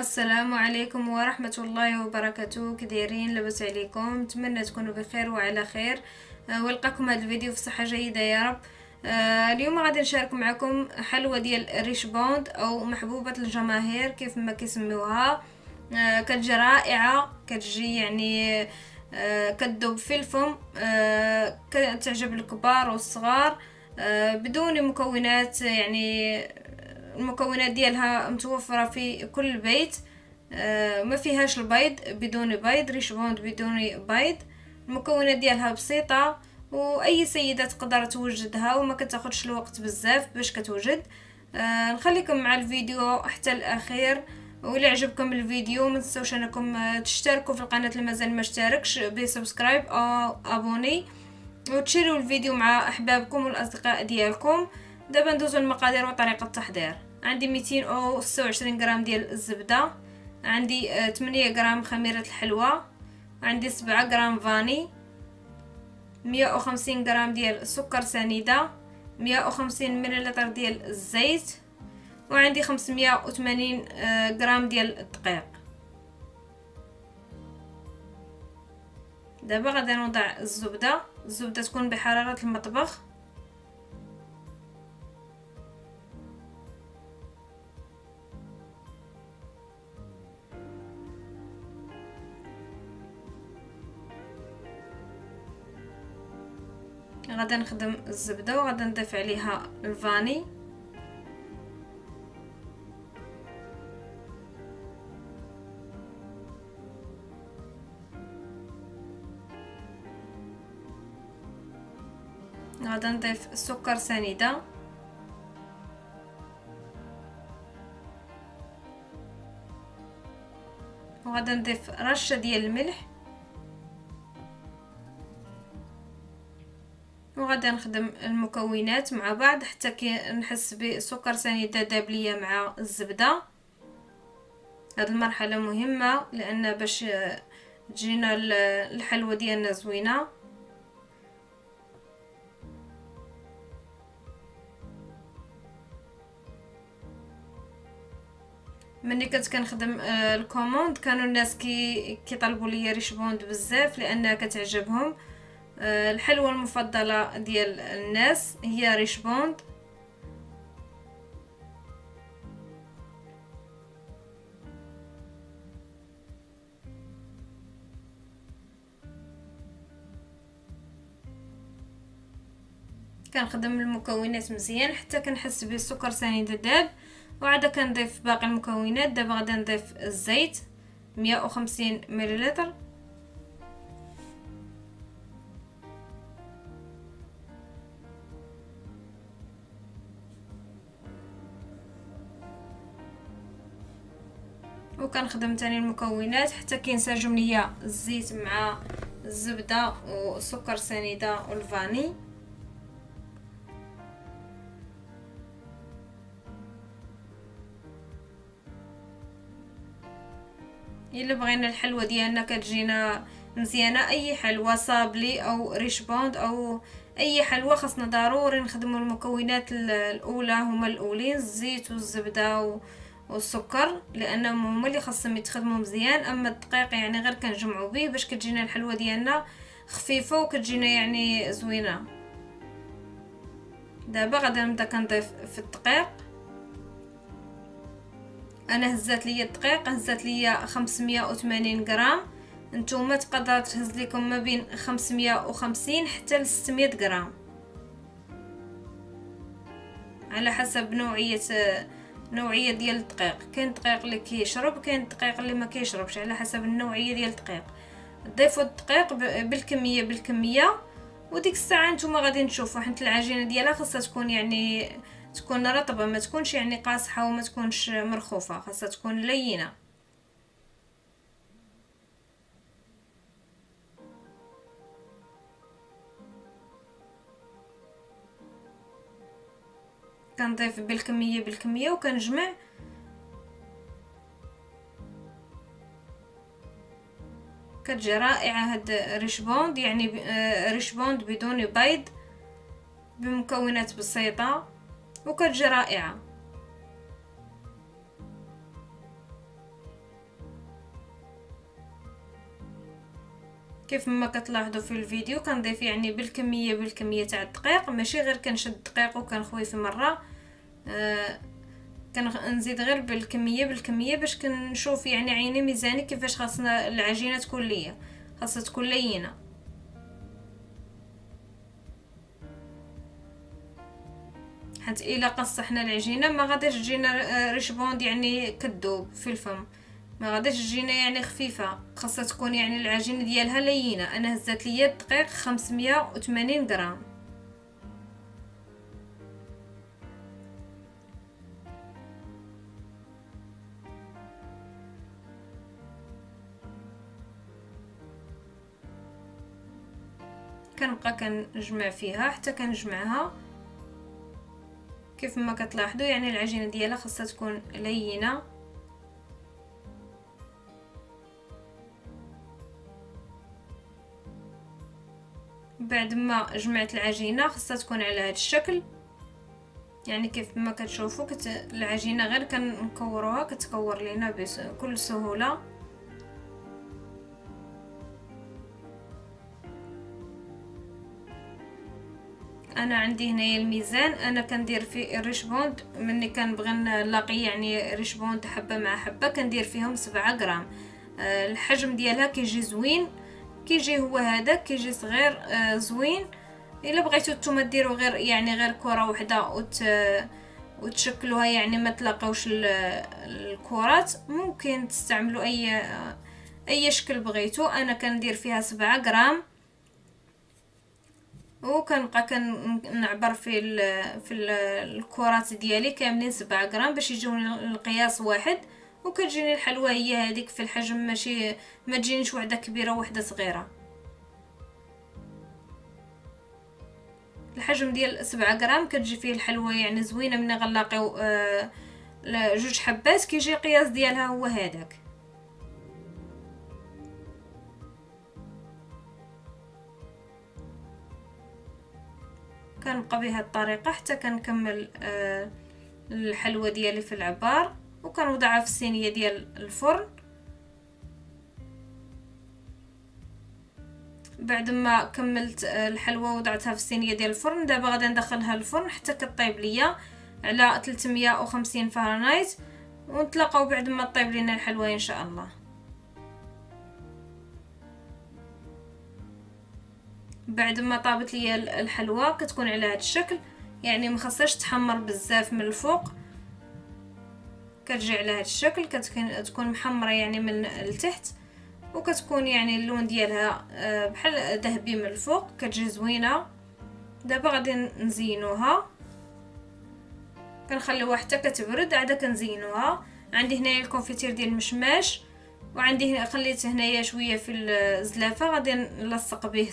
السلام عليكم ورحمة الله وبركاته. كديرين؟ لاباس عليكم؟ نتمنى تكونوا بخير وعلى خير، ونلقاكم هذا الفيديو في صحة جيدة يا رب. اليوم غادي نشارك معكم حلوة ديال رشبوند او محبوبة الجماهير كيف ما كيسميوها. كتجي رائعة، كتجي يعني كتذوب في الفم، كتعجب الكبار والصغار، بدون مكونات، يعني المكونات ديالها متوفرة في كل بيت. ما فيهاش البيض، بدون بيض، رشبوند بدون بيض. المكونات ديالها بسيطة واي سيدة تقدر توجدها وما كتاخدش الوقت بزاف باش كتوجد. نخليكم مع الفيديو حتى الاخير، واللي عجبكم الفيديو ما تنسوش انكم تشتركوا في القناة اللي مازال ما اشتركش بسبسكرايب او ابوني، وتشيروا الفيديو مع احبابكم والاصدقاء ديالكم. دابا ندوزو المقادير وطريقة التحضير. عندي 226 غرام ديال الزبدة، عندي 8 غرام خميرة الحلوى، عندي 7 غرام فاني، 150 غرام ديال السكر سنيدة، 150 ملل ديال الزيت، وعندي 580 غرام ديال الدقيق. دابا غادي نوضع الزبدة. الزبدة تكون بحرارة المطبخ. غادي نخدم الزبدة وغادي نضيف عليها الفاني. غادي نضيف السكر سنيدة، وغادي نضيف رشة ديال الملح، وغادي نخدم المكونات مع بعض حتى كي نحس بسكر سنيدة داب ليا مع الزبدة. هاد المرحلة مهمة لان باش تجينا الحلوة ديالنا زوينة. ملي كنت كنخدم الكوموند كانوا الناس كيطلبوا ليا رشبوند بزاف لانها كتعجبهم. الحلوى المفضلة ديال الناس هي رشبوند. كنخدم المكونات مزيان حتى كنحس بالسكر سنيدة داب، وعاد كنضيف باقي المكونات. دابا غادي نضيف الزيت 150 ملل، وكنخدم تاني المكونات حتى كينسجم ليا الزيت مع الزبدة والسكر سنيدة والفاني. الا بغينا الحلوة ديالنا كتجينا مزيانة، اي حلوة صابلي او رشبوند او اي حلوة، خاصنا ضروري نخدمو المكونات الاولى، هما الاولين الزيت والزبدة والسكر، لانهم هما اللي خاصهم يتخدموا مزيان. اما الدقيق يعني غير كنجمعوا به باش كتجينا الحلوه ديالنا خفيفه وكتجينا يعني زوينه. دابا غادي نبدا كنضيف في الدقيق. انا هزات ليا الدقيق، هزات ليا 580 غرام، نتوما تقدروا تهز لكم ما بين 550 حتى ل 600 غرام على حسب نوعيه ديال الدقيق. كاين الدقيق اللي كيشرب، كاين الدقيق اللي ما كيشربش، على حسب النوعيه ديال الدقيق. ضيفوا الدقيق بالكميه، وديك الساعه نتوما غادي نشوفوا، حيت العجينه ديالها خاصها تكون يعني تكون رطبه، ما تكونش يعني قاصحه وما تكونش مرخوفه، خاصها تكون لينه. كنضيف بالكميه وكنجمع. كتجي رائعه هاد رشبوند، يعني رشبوند بدون بيض بمكونات بسيطه وكتجي رائعه. كيف ما كتلاحظوا في الفيديو كنضيف يعني بالكميه تاع الدقيق، ماشي غير كنشد الدقيق وكنخوي في مره، كنزيد غير بالكميه باش كنشوف يعني عيني ميزاني كيفاش خاصنا العجينه تكون ليا، خاصها تكون لينه. حيت الا قصحنا العجينه ما غاديش تجينا رشبوند يعني كتذوب في الفم، ما غاديش تجينا يعني خفيفه، خاصها تكون يعني العجينه ديالها لينه. انا هزات ليا الدقيق 580 غرام. كنبقى كنجمع فيها حتى كنجمعها. كيف ما كتلاحظوا يعني العجينه ديالها خاصها تكون لينه. بعد ما جمعت العجينه خاصها تكون على هذا الشكل، يعني كيف ما كتشوفوا العجينه غير كنكوروها كتكور لينا بكل سهوله. انا عندي هنايا الميزان، انا كندير في الرشبوند ملي كنبغي نلاقي يعني رشبوند حبه مع حبه كندير فيهم 7 غرام. الحجم ديالها كيجي زوين، كيجي هو هذا، كيجي صغير زوين. الا بغيتو نتوما ديروا غير يعني غير كره وحده وتشكلوها يعني ما تلاقاوش الكرات، ممكن تستعملوا اي شكل بغيتو. انا كندير فيها 7 غرام وكنبقى كنعبر في الكرات ديالي كاملين 7 غرام باش يجيوني القياس واحد، وكتجيني الحلوه هي هذيك في الحجم، ماشي ما تجينيش وحده كبيره وحده صغيره. الحجم ديال 7 غرام كتجي فيه الحلوه يعني زوينه. ملي غنلاقيو جوج حبات كيجي القياس ديالها هو هذاك. كنبقى بهذه الطريقه حتى كنكمل الحلوه ديالي في العبار، وكنوضعها في الصينيه ديال الفرن. بعد ما كملت الحلوه وضعتها في الصينيه ديال الفرن، دابا غادي ندخلها الفرن حتى كطيب ليا على 350 فهرنايت، ونتلاقاو بعد ما طيب لينا الحلوه ان شاء الله. بعد ما طابت ليا الحلوه كتكون على هذا الشكل، يعني ما خاصهاش تحمر بزاف من الفوق، كتجي على هذا الشكل، كتكون محمره يعني من التحت، وكتكون يعني اللون ديالها بحال ذهبي من الفوق، كتجي زوينه. دابا غادي نزينوها، كنخليوها حتى كتبرد عاد كنزينوها. عندي هنايا الكونفيتير ديال المشماش، وعندي خليت هنايا شويه في الزلافه غادي نلصق به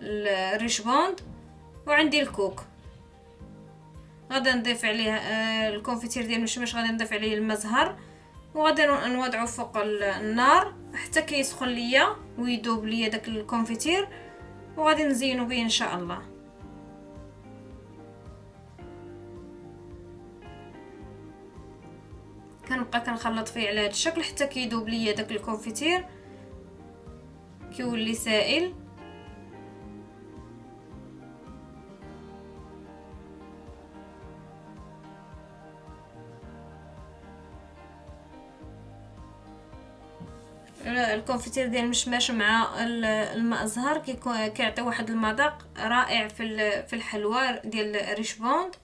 الرشبوند، وعندي الكوك غادي نضيف عليه الكونفيتير ديال المشمش، غادي نضيف عليه المزهر وغادي نوضعو فوق النار حتى كيسخن ليا ويذوب ليا داك الكونفيتير، وغادي نزينو به ان شاء الله. كنبقى كنخلط فيه على هذا الشكل حتى كيذوب ليا داك الكونفيتير كيولي سائل. الكونفيتير ديال المشماش مع المأزهر كيعطي واحد المذاق رائع في الحلوى ديال رشبوند.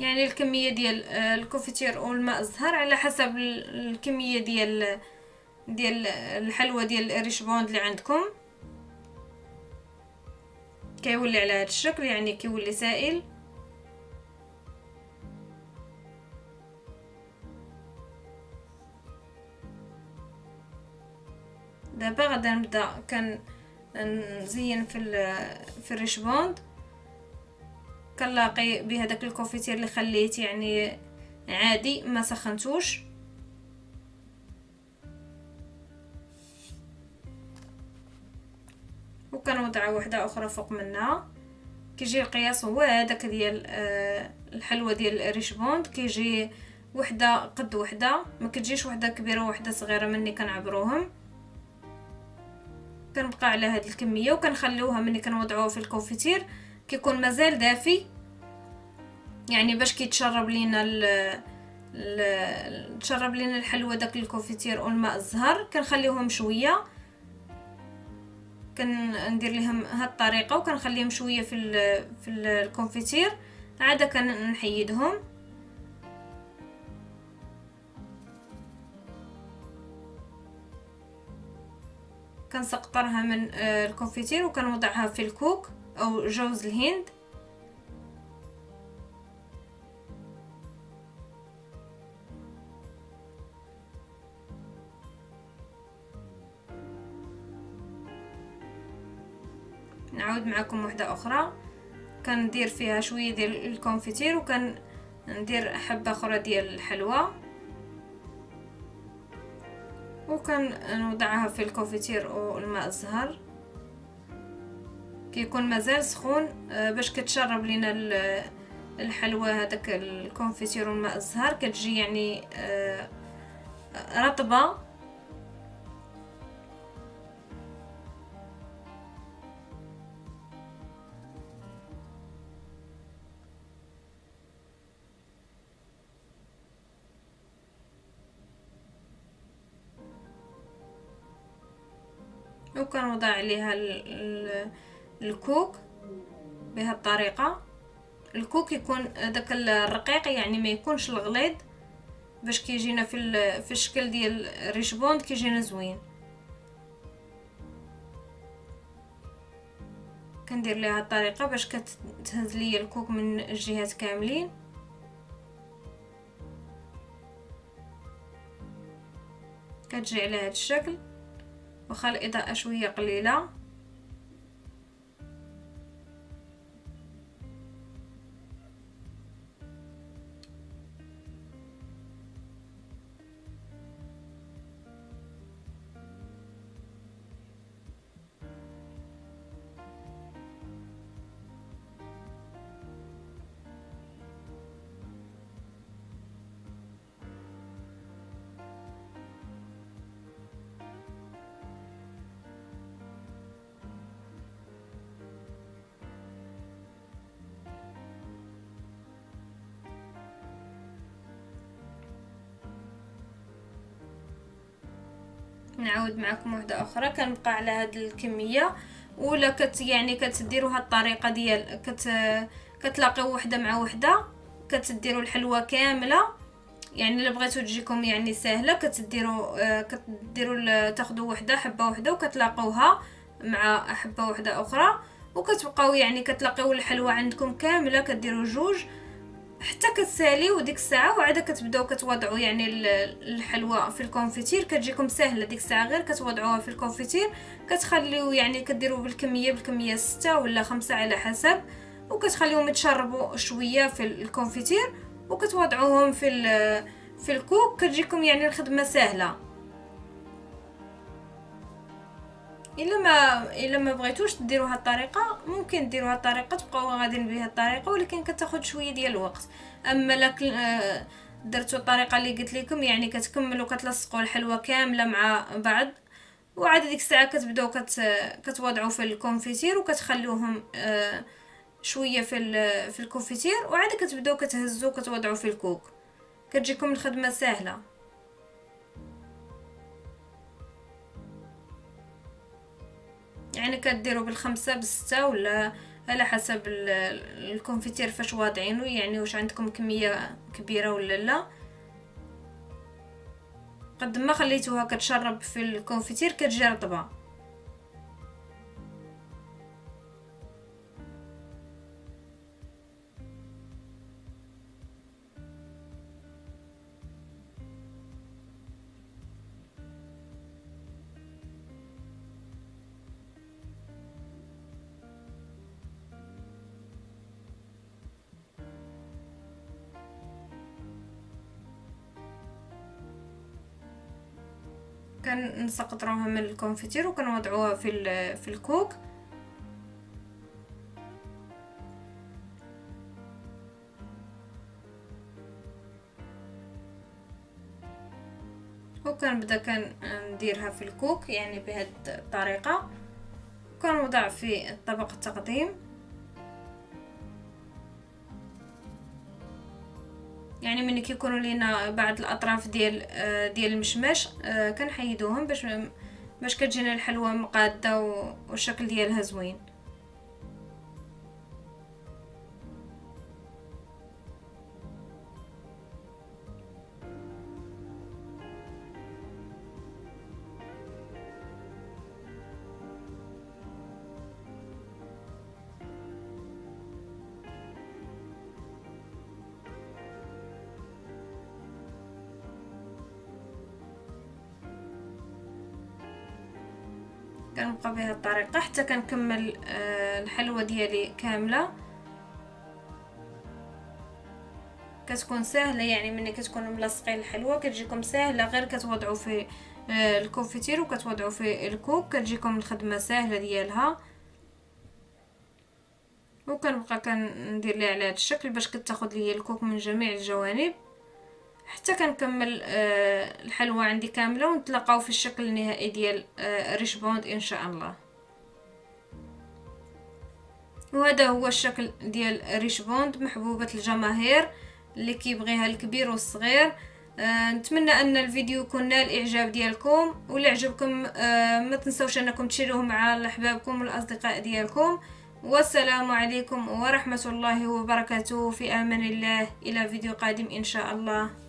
يعني الكميه ديال الكونفيتير والمأزهر على حسب الكميه ديال الحلوى ديال رشبوند اللي عندكم، كيولي على هذا الشكل، يعني كيولي سائل. دابا غادي نبدا كنزين في الرشبوند، كنلاقي بهذاك الكونفيتير اللي خليت يعني عادي ما سخنتوش. وكنوضع وحده اخرى فوق منها، كيجي القياس هو هذاك ديال الحلوه ديال الرشبوند، كيجي وحده قد وحده، ما كتجيش وحده كبيره وحده صغيره ملي كنعبروهم. كنبقى على هاد الكميه وكنخليوها ملي كنوضعوها في الكونفيتير كيكون مازال دافي، يعني باش كيتشرب لينا تشرب لينا الحلوى داك الكونفيتير والماء الزهر. كنخليهم شويه، كندير لهم هاد الطريقه وكنخليهم شويه في الكونفيتير، عاد كنحيدهم. كنسقطرها من الكونفيتير وكنوضعها في الكوك او جوز الهند. نعود معكم وحده اخرى كندير فيها شويه ديال الكونفيتير وكندير حبه اخرى ديال الحلوى وكنوضعها في الكونفيتير والماء الزهر كيكون مازال سخون باش كتشرب لينا الحلوى هذاك الكونفيتير والماء الزهر، كتجي يعني رطبه. وكنوضع عليها الكوك بهذه الطريقه. الكوك يكون داك الرقيق، يعني ما يكونش الغليظ، باش كيجينا في الشكل ديال رشبوند كيجينا زوين. كندير ليها الطريقه باش كتهز ليا الكوك من الجهات كاملين. كتجي على هذا الشكل، واخا الاضاءه شويه قليله. نعود معكم وحده اخرى. كنبقى على هاد الكميه، ولا يعني كتديروا هاد الطريقه ديال كتلاقيو وحده مع وحده كتديروا الحلوه كامله. يعني الا بغيتو تجيكم يعني سهله كتديروا تاخذوا وحده حبه وحده وكتلاقوها مع حبه وحده اخرى، وكتبقاو يعني كتلاقيو الحلوه عندكم كامله، كديروا جوج حتى كتساليو ديك الساعه، وعاد كتبداو كتوضعوا يعني الحلوى في الكونفيتير. كتجيكم سهله ديك الساعه، غير كتوضعوها في الكونفيتير كتخليو يعني كديروا بالكميه 6 ولا 5 على حسب، وكتخليوهم يتشربوا شويه في الكونفيتير وكتوضعوهم في الكوك. كتجيكم يعني الخدمه سهله. الا ما بغيتوش ديروا هاد الطريقه، ممكن ديروا هاد الطريقه تبقاو غاديين بها الطريقه، ولكن كتاخذ شويه ديال الوقت. اما لا درتوا الطريقه اللي قلت لكم يعني كتكملوا كتلصقوا الحلوه كامله مع بعض، وعاد ديك الساعه كتبداو كتوضعوا في الكونفيتير وكتخليوهم شويه في الكونفيتير، وعاد كتبداو كتهزوا كتوضعوا في الكوك. كتجيكم الخدمه سهله. يعني كديروا بالخمسه بالسته ولا على حسب الكونفيتير فاش واضعينو، يعني واش عندكم كميه كبيره ولا لا. قد ما خليتوها كتشرب في الكونفيتير كتجي رطبه. كنسقطروها من الكونفيتير وكنوضعوها في الكوك. كنبدا كنديرها في الكوك يعني بهذه الطريقه، وكنوضع في طبق التقديم. يعني ملي كيكونوا لينا بعض الاطراف ديال المشماش كنحيدوهم باش كتجينا الحلوه مقاده والشكل ديالها زوين. كنبقى بهذه الطريقه حتى كنكمل الحلوه ديالي كامله. كتكون سهله، يعني ملي كتكونوا ملصقين الحلوه كتجيكم سهله، غير كتوضعوا في الكونفيتير وكتوضعوا في الكوك كتجيكم الخدمه سهله ديالها. وكنبقى كندير لي على هذا الشكل باش كتاخذ لي الكوك من جميع الجوانب حتى كنكمل الحلوه عندي كامله، ونتلاقاو في الشكل النهائي ديال رشبوند ان شاء الله. وهذا هو الشكل ديال رشبوند محبوبه الجماهير اللي كيبغيها الكبير والصغير. نتمنى ان الفيديو يكون نال الاعجاب ديالكم، واللي عجبكم ما تنسوش انكم تشيروه مع احبابكم والاصدقاء ديالكم. والسلام عليكم ورحمه الله وبركاته، في امان الله، الى فيديو قادم ان شاء الله.